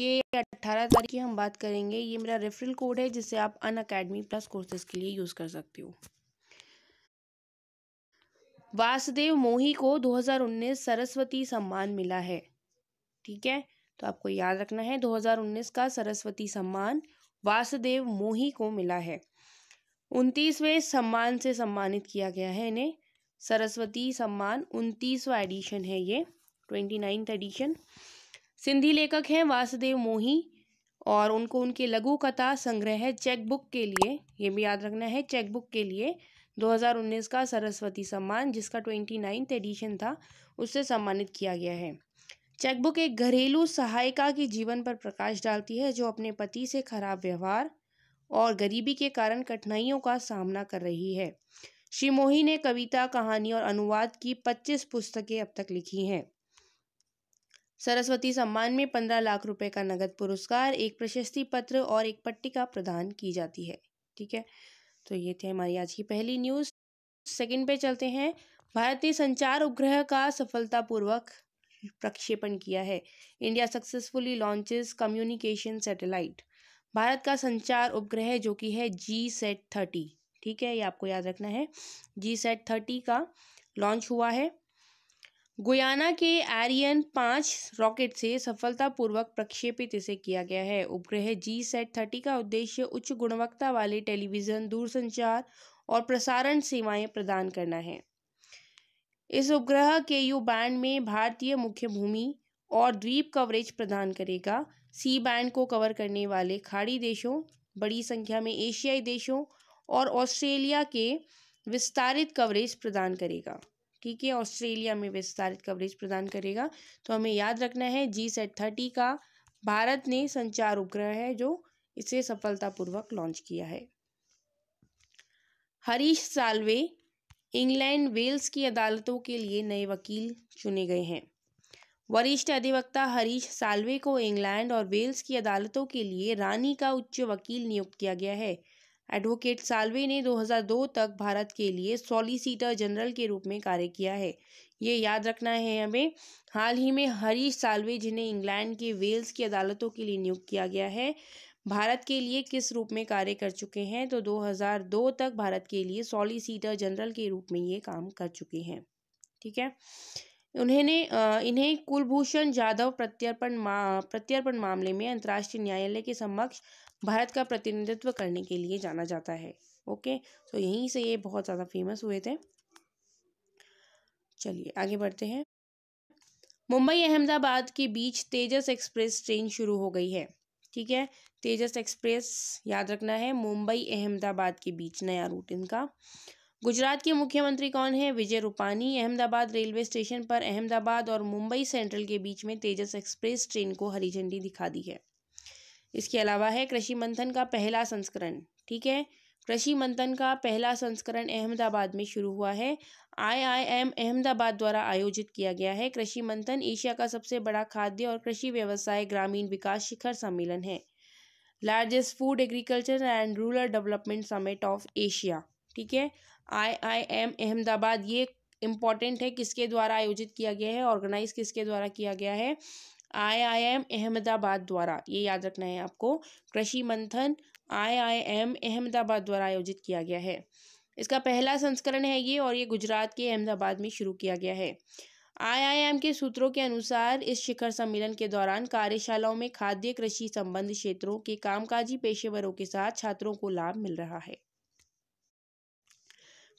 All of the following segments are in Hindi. के 18 तारीख की हम बात करेंगे। ये मेरा रेफरल कोड है जिसे आप अन अकेडमी प्लस कोर्सेज के लिए यूज़ कर सकते हो। वासुदेव मोही को 2019 सरस्वती सम्मान मिला है, ठीक है, तो आपको याद रखना है 2019 का सरस्वती सम्मान वासुदेव मोही को मिला है। 29वें सम्मान से सम्मानित किया गया है इन्हें, सरस्वती सम्मान 29वां एडिशन है, ये 29th एडिशन। सिंधी लेखक हैं वासुदेव मोही और उनको उनके लघु कथा संग्रह है चेकबुक के लिए, ये भी याद रखना है, चेकबुक के लिए 2019 का सरस्वती सम्मान जिसका 29th एडिशन था उससे सम्मानित किया गया है। चेकबुक एक घरेलू सहायिका के जीवन पर प्रकाश डालती है जो अपने पति से खराब व्यवहार और गरीबी के कारण कठिनाइयों का सामना कर रही है। श्री मोही ने कविता, कहानी और अनुवाद की 25 पुस्तकें अब तक लिखी हैं। सरस्वती सम्मान में 15 लाख रुपए का नगद पुरस्कार, एक प्रशस्ति पत्र और एक पट्टिका प्रदान की जाती है, ठीक है। तो ये थे हमारी आज की पहली न्यूज़। सेकंड पे चलते हैं। भारत ने संचार उपग्रह का सफलतापूर्वक प्रक्षेपण किया है। India successfully launches communication satellite. Bharat का संचार उपग्रह जो कि है G SAT 30, ठीक है, ये आपको याद रखना है, G SAT 30 का लॉन्च हुआ है। गुयाना के एरियन 5 रॉकेट से सफलतापूर्वक प्रक्षेपित इसे किया गया है। उपग्रह G SAT 30 का उद्देश्य उच्च गुणवत्ता वाले टेलीविज़न, दूरसंचार और प्रसारण सेवाएं प्रदान करना है। इस उपग्रह के यू बैंड में भारतीय मुख्य भूमि और द्वीप कवरेज प्रदान करेगा। सी बैंड को कवर करने वाले खाड़ी देशों, बड़ी संख्या में एशियाई देशों और ऑस्ट्रेलिया के विस्तारित कवरेज प्रदान करेगा, ठीक है, ऑस्ट्रेलिया में विस्तारित कवरेज प्रदान करेगा। तो हमें याद रखना है G SAT 30 का भारत ने संचार उपग्रह है जो इसे सफलतापूर्वक लॉन्च किया है। हरीश साल्वे इंग्लैंड, वेल्स की अदालतों के लिए नए वकील चुने गए हैं। वरिष्ठ अधिवक्ता हरीश साल्वे को इंग्लैंड और वेल्स की अदालतों के लिए रानी का उच्च वकील नियुक्त किया गया है। एडवोकेट साल्वे ने 2002 तक भारत के लिए सॉलिसिटर जनरल के रूप में कार्य किया है, ये याद रखना है हमें। हाल ही में हरीश साल्वे, जिन्हें इंग्लैंड के वेल्स की अदालतों के लिए नियुक्त किया गया है, भारत के लिए किस रूप में कार्य कर चुके हैं, तो 2002 तक भारत के लिए सॉलिसिटर जनरल के रूप में ये काम कर चुके हैं, ठीक है। इन्हें कुलभूषण जाधव प्रत्यर्पण मामले में अंतर्राष्ट्रीय न्यायालय के समक्ष भारत का प्रतिनिधित्व करने के लिए जाना जाता है। ओके, तो यहीं से ये बहुत ज़्यादा फेमस हुए थे। चलिए आगे बढ़ते हैं। मुंबई अहमदाबाद के बीच तेजस एक्सप्रेस ट्रेन शुरू हो गई है, ठीक है, तेजस एक्सप्रेस याद रखना है, मुंबई अहमदाबाद के बीच नया रूट इनका। गुजरात के मुख्यमंत्री कौन है? विजय रूपानी। अहमदाबाद रेलवे स्टेशन पर अहमदाबाद और मुंबई सेंट्रल के बीच में तेजस एक्सप्रेस ट्रेन को हरी झंडी दिखा दी है। इसके अलावा है कृषि मंथन का पहला संस्करण, ठीक है, कृषि मंथन का पहला संस्करण अहमदाबाद में शुरू हुआ है। IIM अहमदाबाद द्वारा आयोजित किया गया है। कृषि मंथन एशिया का सबसे बड़ा खाद्य और कृषि व्यवसाय ग्रामीण विकास शिखर सम्मेलन है, largest food agriculture and rural development summit of Asia, ठीक है। IIM अहमदाबाद, ये इम्पॉर्टेंट है, किसके द्वारा आयोजित किया गया है, ऑर्गेनाइज किसके द्वारा किया गया है, IIM अहमदाबाद द्वारा, ये याद रखना है आपको। कृषि मंथन IIM अहमदाबाद द्वारा आयोजित किया गया है, इसका पहला संस्करण है ये, और ये गुजरात के अहमदाबाद में शुरू किया गया है। IIM के सूत्रों के अनुसार इस शिखर सम्मेलन के दौरान कार्यशालाओं में खाद्य कृषि संबंध क्षेत्रों के कामकाजी पेशेवरों के साथ छात्रों को लाभ मिल रहा है।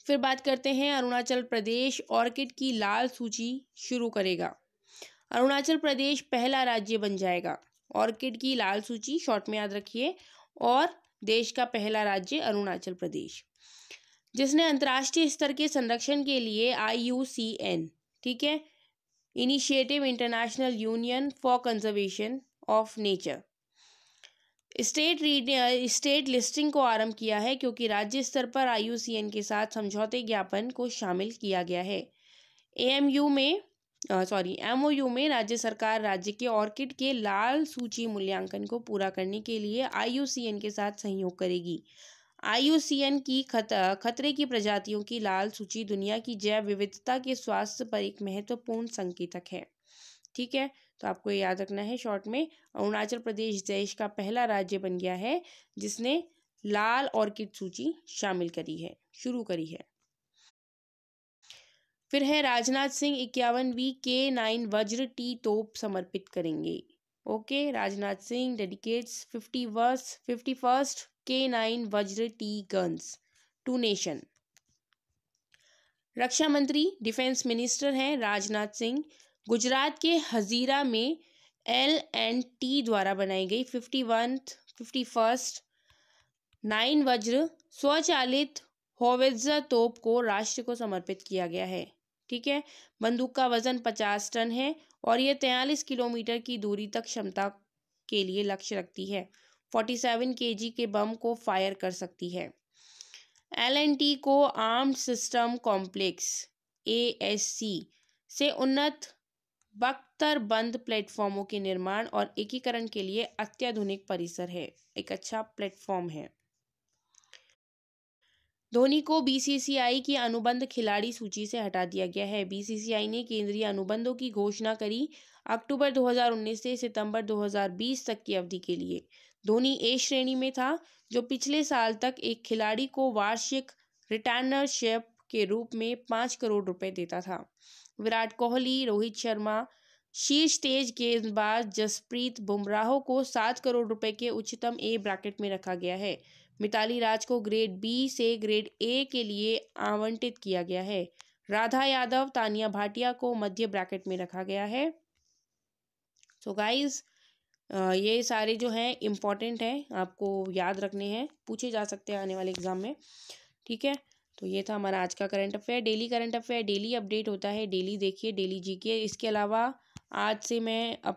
फिर बात करते हैं, अरुणाचल प्रदेश ऑर्किड की लाल सूची शुरू करेगा। अरुणाचल प्रदेश पहला राज्य बन जाएगा, ऑर्किड की लाल सूची शॉर्ट में याद रखिए, और देश का पहला राज्य अरुणाचल प्रदेश, जिसने अंतर्राष्ट्रीय स्तर के संरक्षण के लिए IUCN, ठीक है, initiative international union for conservation of nature, state listing को आरंभ किया है, क्योंकि राज्य स्तर पर IUCN के साथ समझौते ज्ञापन को शामिल किया गया है। एमओयू में राज्य सरकार राज्य के ऑर्किड के लाल सूची मूल्यांकन को पूरा करने के लिए IUCN के साथ सहयोग करेगी। IUCN की खतरे की प्रजातियों की लाल सूची दुनिया की जैव विविधता के स्वास्थ्य पर एक महत्वपूर्ण संकेतक है, ठीक है, तो आपको ये याद रखना है शॉर्ट में। अरुणाचल प्रदेश देश का पहला राज्य बन गया है जिसने लाल ऑर्किड सूची शामिल करी है, शुरू करी है। फिर है राजनाथ सिंह 51वीं K9 वज्र टी तोप समर्पित करेंगे। Okay, Rajnath Singh dedicates 51st K9 Vajra T guns to nation. रक्षा मंत्री डिफेंस मिनिस्टर हैं राजनाथ सिंह। गुजरात के हजीरा में LNT द्वारा बनाई गई 51st 9 वज्र स्वचालित होवित्जर तोप को राष्ट्र को समर्पित किया गया है। ठीक है, बंदूक का वजन 50 टन है और यह 43 किलोमीटर की दूरी तक क्षमता के लिए लक्ष्य रखती है। 47 kg के बम को फायर कर सकती है। LNT को आर्म्ड सिस्टम कॉम्प्लेक्स ASC से उन्नत बख्तरबंद प्लेटफॉर्मों के निर्माण और एकीकरण के लिए अत्याधुनिक परिसर है, एक अच्छा प्लेटफॉर्म है। धोनी को BCCI की अनुबंध खिलाड़ी सूची से हटा दिया गया है। BCCI ने केंद्रीय अनुबंधों की घोषणा करी अक्टूबर 2019 से सितंबर 2020 तक की अवधि के लिए। धोनी ए श्रेणी में था, जो पिछले साल तक एक खिलाड़ी को वार्षिक रिटर्नरशिप के रूप में 5 करोड़ रुपए देता था। विराट कोहली, रोहित शर्मा, शीर्ष तेज गेंदबाज जसप्रीत बुमराह को 7 करोड़ रुपए के उच्चतम A ब्रैकेट में रखा गया है। मिताली राज को ग्रेड B से ग्रेड A के लिए आवंटित किया गया है। राधा यादव, तानिया भाटिया को मध्य ब्रैकेट में रखा गया है। सो गाइज, ये सारे जो हैं इम्पॉर्टेंट हैं, आपको याद रखने हैं, पूछे जा सकते हैं आने वाले एग्जाम में। ठीक है, तो ये था हमारा आज का current affair. Daily current affair daily update होता है, डेली देखिए, डेली जीके। इसके अलावा आज से मैं